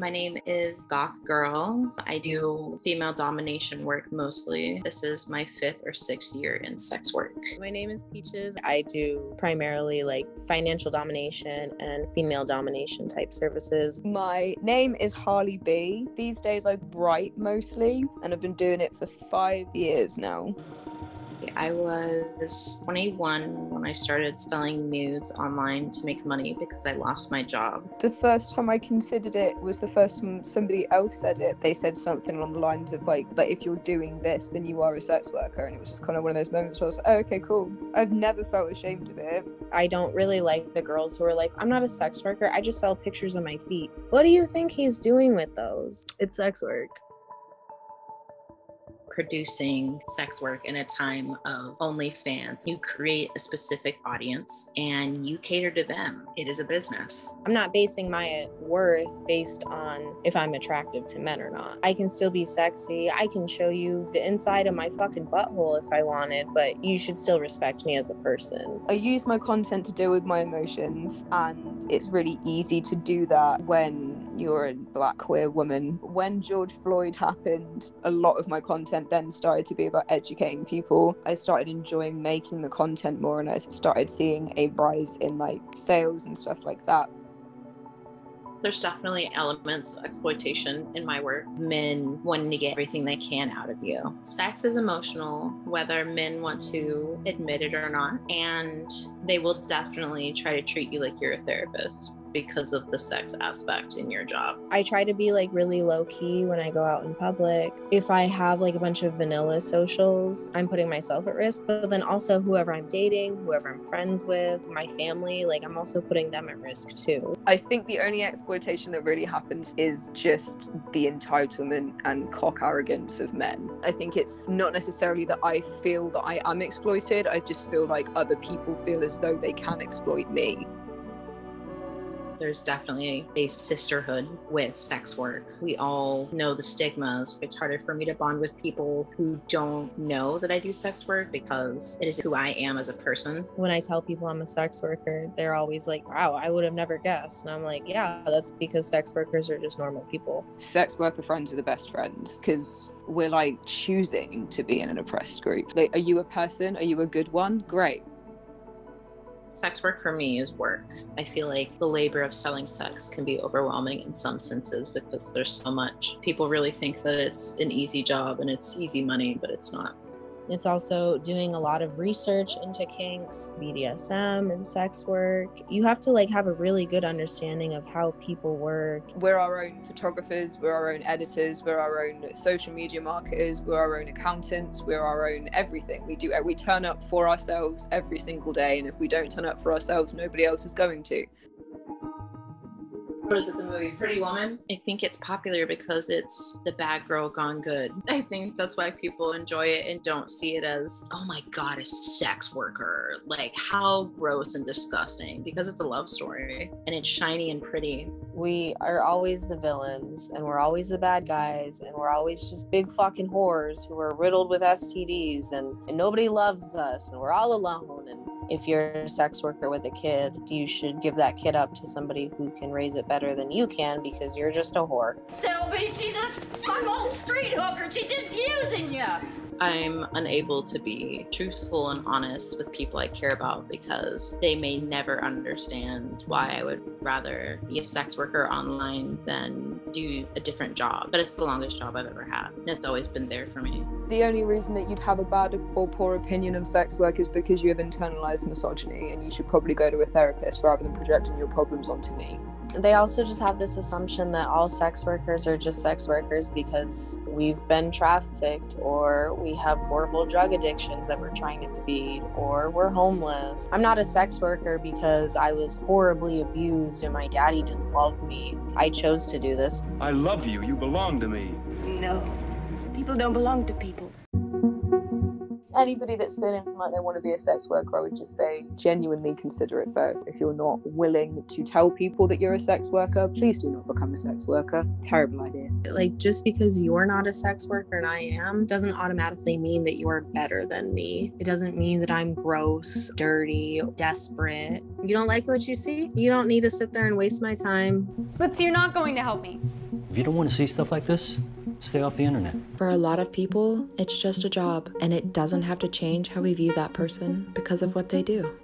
My name is Goth Girl. I do female domination work mostly. This is my 5th or 6th year in sex work. My name is Peaches. I do primarily like financial domination and female domination type services. My name is Harley B. These days I write mostly and I've been doing it for 5 years now. I was 21 when I started selling nudes online to make money because I lost my job. The first time I considered it was the first time somebody else said it. They said something along the lines of like if you're doing this, then you are a sex worker. And it was just kind of one of those moments where I was like, oh, okay, cool. I've never felt ashamed of it. I don't really like the girls who are like, I'm not a sex worker. I just sell pictures of my feet. What do you think he's doing with those? It's sex work. Producing sex work in a time of OnlyFans. You create a specific audience and you cater to them. It is a business. I'm not basing my worth based on if I'm attractive to men or not. I can still be sexy. I can show you the inside of my fucking butthole if I wanted, but you should still respect me as a person. I use my content to deal with my emotions, and it's really easy to do that when you're a black queer woman. When George Floyd happened, a lot of my content then started to be about educating people. I started enjoying making the content more, and I started seeing a rise in like sales and stuff like that. There's definitely elements of exploitation in my work. Men wanting to get everything they can out of you. Sex is emotional, whether men want to admit it or not, and they will definitely try to treat you like you're a therapist because of the sex aspect in your job. I try to be like really low key when I go out in public. If I have like a bunch of vanilla socials, I'm putting myself at risk, but then also whoever I'm dating, whoever I'm friends with, my family, like I'm also putting them at risk too. I think the only exploitation that really happens is just the entitlement and cock arrogance of men. I think it's not necessarily that I feel that I am exploited, I just feel like other people feel as though they can exploit me. There's definitely a sisterhood with sex work. We all know the stigmas. It's harder for me to bond with people who don't know that I do sex work because it is who I am as a person. When I tell people I'm a sex worker, they're always like, wow, I would have never guessed. And I'm like, yeah, that's because sex workers are just normal people. Sex worker friends are the best friends because we're like choosing to be in an oppressed group. Like, are you a person? Are you a good one? Great. Sex work for me is work. I feel like the labor of selling sex can be overwhelming in some senses because there's so much. People really think that it's an easy job and it's easy money, but it's not. It's also doing a lot of research into kinks, BDSM and sex work. You have to like have a really good understanding of how people work. We're our own photographers, we're our own editors, we're our own social media marketers, we're our own accountants, we're our own everything. We turn up for ourselves every single day, and if we don't turn up for ourselves, nobody else is going to. What is it, the movie Pretty Woman? I think it's popular because it's the bad girl gone good. I think that's why people enjoy it and don't see it as, oh my God, a sex worker. Like how gross and disgusting, because it's a love story and it's shiny and pretty. We are always the villains and we're always the bad guys and we're always just big fucking whores who are riddled with STDs and nobody loves us and we're all alone. And if you're a sex worker with a kid, you should give that kid up to somebody who can raise it better than you can because you're just a whore. Selby, she's some old street hooker. She's just using you. I'm unable to be truthful and honest with people I care about because they may never understand why I would rather be a sex worker online than do a different job. But it's the longest job I've ever had, and it's always been there for me. The only reason that you'd have a bad or poor opinion of sex work is because you have internalized misogyny, and you should probably go to a therapist rather than projecting your problems onto me. They also just have this assumption that all sex workers are just sex workers because we've been trafficked, or we have horrible drug addictions that we're trying to feed, or we're homeless. I'm not a sex worker because I was horribly abused and my daddy didn't love me. I chose to do this. I love you. You belong to me. No, people don't belong to people. Anybody that's feeling like they want to be a sex worker, I would just say genuinely consider it first. If you're not willing to tell people that you're a sex worker, please do not become a sex worker. Terrible idea. Like, just because you're not a sex worker and I am doesn't automatically mean that you're better than me. It doesn't mean that I'm gross, dirty, desperate. You don't like what you see? You don't need to sit there and waste my time. But so you're not going to help me. If you don't want to see stuff like this, stay off the internet. For a lot of people, it's just a job, and it doesn't have to change how we view that person because of what they do.